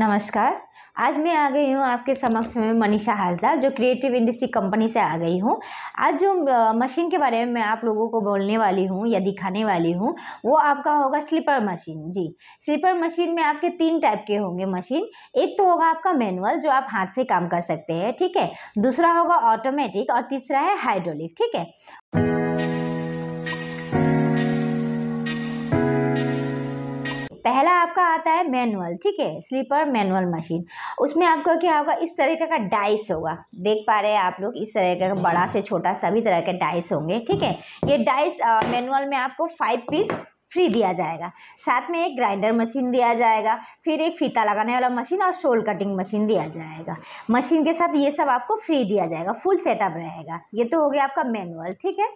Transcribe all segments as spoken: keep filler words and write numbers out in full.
नमस्कार, आज मैं आ गई हूँ आपके समक्ष में मनीषा हाजड़ा, जो क्रिएटिव इंडस्ट्री कंपनी से आ गई हूँ। आज जो मशीन के बारे में मैं आप लोगों को बोलने वाली हूँ या दिखाने वाली हूँ, वो आपका होगा स्लीपर मशीन। जी, स्लीपर मशीन में आपके तीन टाइप के होंगे मशीन। एक तो होगा आपका मैनुअल, जो आप हाथ से काम कर सकते हैं, ठीक है। दूसरा होगा ऑटोमेटिक और तीसरा है हाइड्रोलिक, ठीक है। पहला आपका आता है मैनुअल, ठीक है, स्लीपर मैनुअल मशीन। उसमें आपको क्या होगा, इस तरीके का डाइस होगा, देख पा रहे हैं आप लोग, इस तरीके का बड़ा से छोटा सभी तरह के डाइस होंगे, ठीक है। ये डाइस मैनुअल में आपको फाइव पीस फ्री दिया जाएगा, साथ में एक ग्राइंडर मशीन दिया जाएगा, फिर एक फीता लगाने वाला मशीन और सोल कटिंग मशीन दिया जाएगा। मशीन के साथ ये सब आपको फ्री दिया जाएगा, फुल सेटअप रहेगा। ये तो हो गया आपका मैनुअल, ठीक है।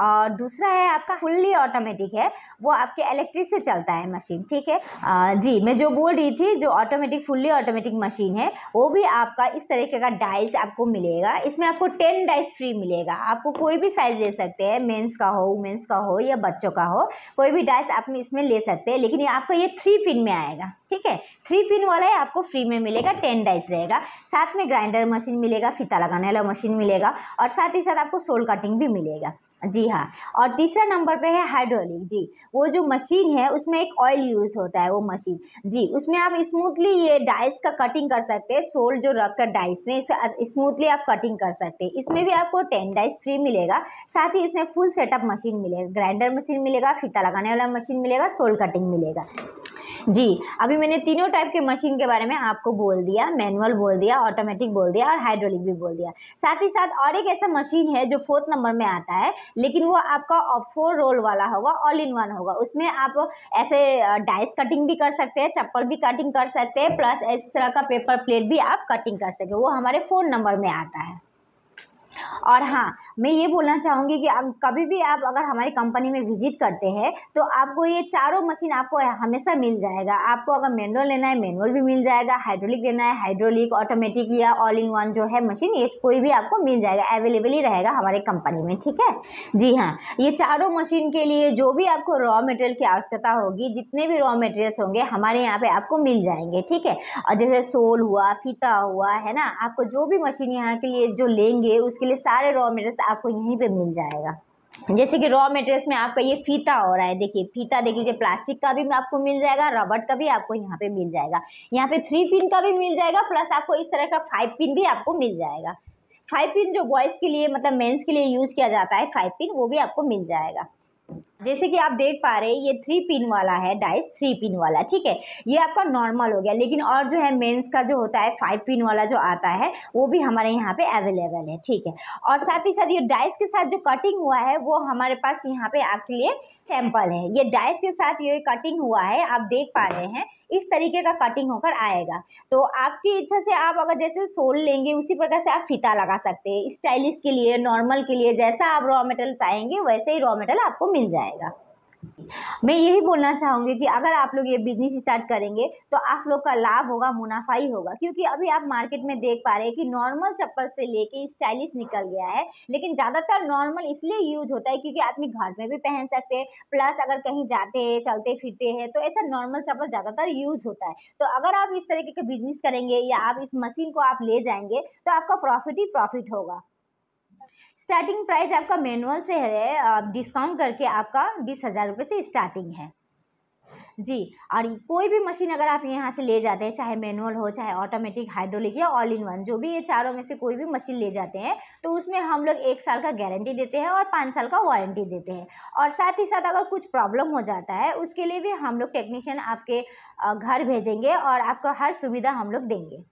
और दूसरा है आपका फुल्ली ऑटोमेटिक है, वो आपके इलेक्ट्रिक से चलता है मशीन, ठीक है। आ, जी, मैं जो बोल रही थी, जो ऑटोमेटिक फुल्ली ऑटोमेटिक मशीन है, वो भी आपका इस तरीके का डाइस आपको मिलेगा। इसमें आपको टेन डाइस फ्री मिलेगा। आपको कोई भी साइज़ ले सकते हैं, मेंस का हो, वुमेंस का हो या बच्चों का हो, कोई भी डाइस आप इसमें ले सकते हैं। लेकिन आपको ये थ्री पिन में आएगा, ठीक है। थ्री पिन वाला है आपको फ्री में मिलेगा, टेन डाइस रहेगा, साथ में ग्राइंडर मशीन मिलेगा, फीता लगाने वाला मशीन मिलेगा और साथ ही साथ आपको सोल कटिंग भी मिलेगा, जी हाँ। और तीसरा नंबर पे है हाइड्रोलिक। जी, वो जो मशीन है उसमें एक ऑयल यूज़ होता है, वो मशीन, जी, उसमें आप स्मूथली ये डाइस का कटिंग कर सकते हैं। सोल जो रखकर डाइस में स्मूथली आप कटिंग कर सकते हैं। इसमें भी आपको टेन डाइस फ्री मिलेगा, साथ ही इसमें फुल सेटअप मशीन मिलेगा, ग्राइंडर मशीन मिलेगा, फीता लगाने वाला मशीन मिलेगा, सोल कटिंग मिलेगा। जी, अभी मैंने तीनों टाइप के मशीन के बारे में आपको बोल दिया, मैनुअल बोल दिया, ऑटोमेटिक बोल दिया और हाइड्रोलिक भी बोल दिया। साथ ही साथ और एक ऐसा मशीन है जो फोर्थ नंबर में आता है, लेकिन वो आपका फोर रोल वाला होगा, ऑल इन वन होगा। उसमें आप ऐसे डाइस कटिंग भी कर सकते हैं, चप्पल भी कटिंग कर सकते हैं, प्लस इस तरह का पेपर प्लेट भी आप कटिंग कर सकते हो। वो हमारे फोर नंबर में आता है। और हाँ, मैं ये बोलना चाहूँगी कि आप कभी भी आप अगर हमारी कंपनी में विजिट करते हैं तो आपको ये चारों मशीन आपको हमेशा मिल जाएगा। आपको अगर मैनुअल लेना है, मैनुअल भी मिल जाएगा, हाइड्रोलिक लेना है, हाइड्रोलिक, ऑटोमेटिक या ऑल इन वन जो है मशीन, ये कोई भी आपको मिल जाएगा, अवेलेबल ही रहेगा हमारे कंपनी में, ठीक है। जी हाँ, ये चारों मशीन के लिए जो भी आपको रॉ मटेरियल की आवश्यकता होगी, जितने भी रॉ मटेरियल्स होंगे हमारे यहाँ पर आपको मिल जाएंगे, ठीक है। और जैसे सोल हुआ, फीता हुआ, है ना, आपको जो भी मशीन यहाँ के लिए जो लेंगे उसके लिए सारे रॉ मटेरियल्स आपको यहीं पे मिल जाएगा। जैसे कि रॉ मटेरियल्स में आपका ये फीता हो रहा है, देखिए फीता देख लीजिए, प्लास्टिक का भी आपको मिल जाएगा, रबड़ का भी आपको यहाँ पे मिल जाएगा, यहाँ पे थ्री पिन का भी मिल जाएगा, प्लस आपको इस तरह का फाइव पिन भी आपको मिल जाएगा। फाइव पिन जो बॉयज़ के लिए मतलब मेन्स के लिए यूज़ किया जाता है, फाइव पिन वो भी आपको मिल जाएगा। जैसे कि आप देख पा रहे हैं, ये थ्री पिन वाला है डाइस, थ्री पिन वाला, ठीक है। ये आपका नॉर्मल हो गया, लेकिन और जो है मेंस का जो होता है फाइव पिन वाला जो आता है, वो भी हमारे यहाँ पे अवेलेबल है, ठीक है। और साथ ही साथ ये डाइस के साथ जो कटिंग हुआ है, वो हमारे पास यहाँ पे आपके लिए सैंपल है। ये डाइस के साथ ये कटिंग हुआ है, आप देख पा रहे हैं, इस तरीके का कटिंग होकर आएगा। तो आपकी इच्छा से आप अगर जैसे सोल लेंगे उसी प्रकार से आप फीता लगा सकते हैं, स्टाइलिश के लिए, नॉर्मल के लिए, जैसा आप रॉ मटेरियल चाहेंगे वैसे ही रॉ मटेरियल आपको मिल जाएगा। मैं यही बोलना चाहूँगी कि अगर आप लोग ये बिजनेस स्टार्ट करेंगे तो आप लोग का लाभ होगा, मुनाफा ही होगा, क्योंकि अभी आप मार्केट में देख पा रहे हैं कि नॉर्मल चप्पल से लेके स्टाइलिश निकल गया है, लेकिन ज़्यादातर नॉर्मल इसलिए यूज होता है क्योंकि आदमी घर में भी पहन सकते हैं, प्लस अगर कहीं जाते हैं, चलते फिरते हैं, तो ऐसा नॉर्मल चप्पल ज़्यादातर यूज़ होता है। तो अगर आप इस तरीके का बिजनेस करेंगे या आप इस मशीन को आप ले जाएंगे तो आपका प्रॉफिट ही प्रॉफिट होगा। स्टार्टिंग प्राइस आपका मैनुअल से है, आप डिस्काउंट करके आपका बीस हज़ार रुपये से स्टार्टिंग है, जी। और कोई भी मशीन अगर आप यहाँ से ले जाते हैं, चाहे मैनुअल हो, चाहे ऑटोमेटिक, हाइड्रोलिक या ऑल इन वन, जो भी ये चारों में से कोई भी मशीन ले जाते हैं, तो उसमें हम लोग एक साल का गारंटी देते हैं और पाँच साल का वारंटी देते हैं। और साथ ही साथ अगर कुछ प्रॉब्लम हो जाता है, उसके लिए भी हम लोग टेक्नीशियन आपके घर भेजेंगे और आपको हर सुविधा हम लोग देंगे।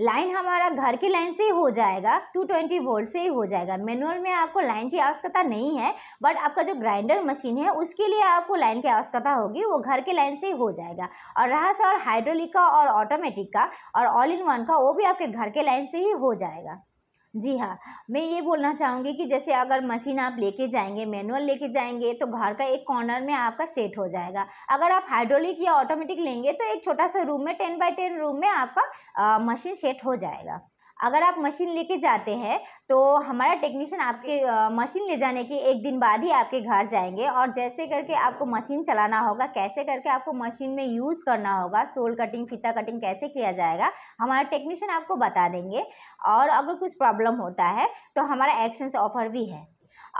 लाइन हमारा घर की लाइन से ही हो जाएगा, टू ट्वेंटी वोल्ट से ही हो जाएगा। मैनुअल में आपको लाइन की आवश्यकता नहीं है, बट आपका जो ग्राइंडर मशीन है उसके लिए आपको लाइन की आवश्यकता होगी, वो घर के लाइन से ही हो जाएगा। और रहा सर हाइड्रोलिक का और ऑटोमेटिक का और ऑल इन वन का, वो भी आपके घर के लाइन से ही हो जाएगा। जी हाँ, मैं ये बोलना चाहूँगी कि जैसे अगर मशीन आप लेके जाएंगे, मैनुअल लेके जाएंगे, तो घर का एक कॉर्नर में आपका सेट हो जाएगा। अगर आप हाइड्रोलिक या ऑटोमेटिक लेंगे तो एक छोटा सा रूम में, टेन बाई टेन रूम में आपका आ, मशीन सेट हो जाएगा। अगर आप मशीन लेके जाते हैं तो हमारा टेक्नीशियन आपके मशीन ले जाने के एक दिन बाद ही आपके घर जाएंगे और जैसे करके आपको मशीन चलाना होगा, कैसे करके आपको मशीन में यूज़ करना होगा, सोल कटिंग, फीता कटिंग कैसे किया जाएगा, हमारा टेक्नीशियन आपको बता देंगे। और अगर कुछ प्रॉब्लम होता है तो हमारा एक्सचेंज ऑफर भी है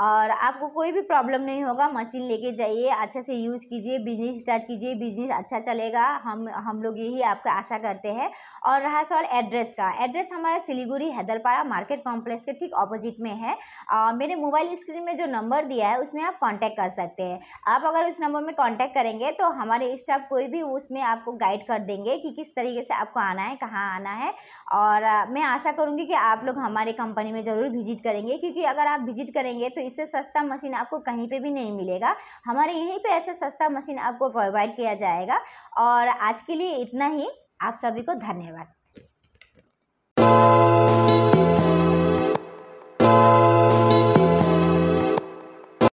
और आपको कोई भी प्रॉब्लम नहीं होगा। मशीन लेके जाइए, अच्छे से यूज़ कीजिए, बिजनेस स्टार्ट कीजिए, बिजनेस अच्छा चलेगा। हम हम लोग यही आपका आशा करते हैं। और रहा सवाल एड्रेस का, एड्रेस हमारा सिलीगुड़ी हैदरपारा मार्केट कॉम्प्लेक्स के ठीक ऑपोजिट में है। आ, मेरे मोबाइल स्क्रीन में जो नंबर दिया है उसमें आप कॉन्टैक्ट कर सकते हैं। आप अगर उस नंबर में कॉन्टैक्ट करेंगे तो हमारे स्टाफ कोई भी उसमें आपको गाइड कर देंगे कि किस तरीके से आपको आना है, कहाँ आना है। और आ, मैं आशा करूँगी कि आप लोग हमारे कंपनी में ज़रूर विजिट करेंगे, क्योंकि अगर आप विजिट करेंगे तो इससे सस्ता मशीन आपको कहीं पे भी नहीं मिलेगा। हमारे यहीं पे ऐसा सस्ता मशीन आपको प्रोवाइड किया जाएगा। और आज के लिए इतना ही। आप सभी को धन्यवाद।